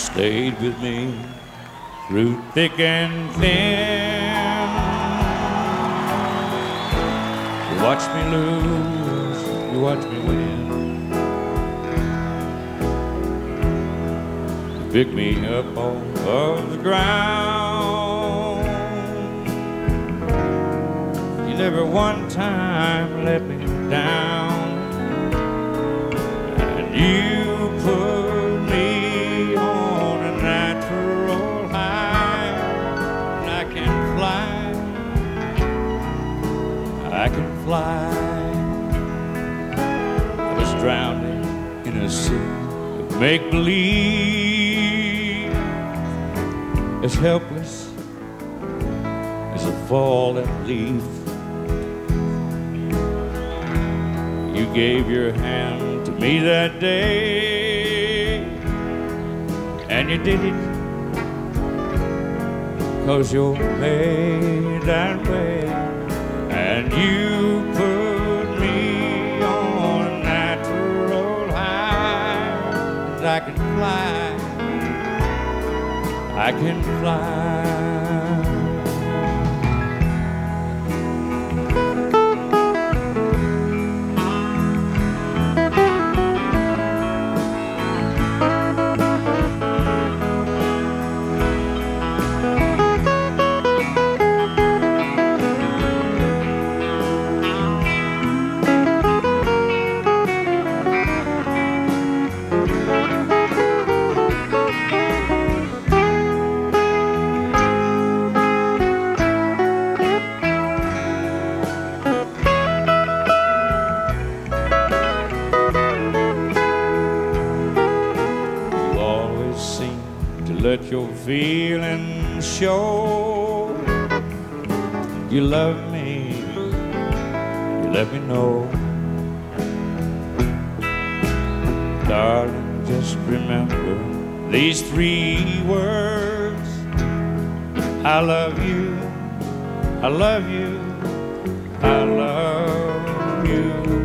stayed with me through thick and thin. You watch me lose, you watch me win. You pick me up off of the ground. You never one time let me down. And you put me on a natural high, and I can fly, I can fly. I was drowning in a sea of make-believe, as helpless as a fallen leaf. You gave your hand to me that day, and you did it 'cause you're made that way. And you put me on a natural high, and I can fly, I can fly. Let your feelings show. You love me, you let me know. Darling, just remember these three words: I love you, I love you, I love you.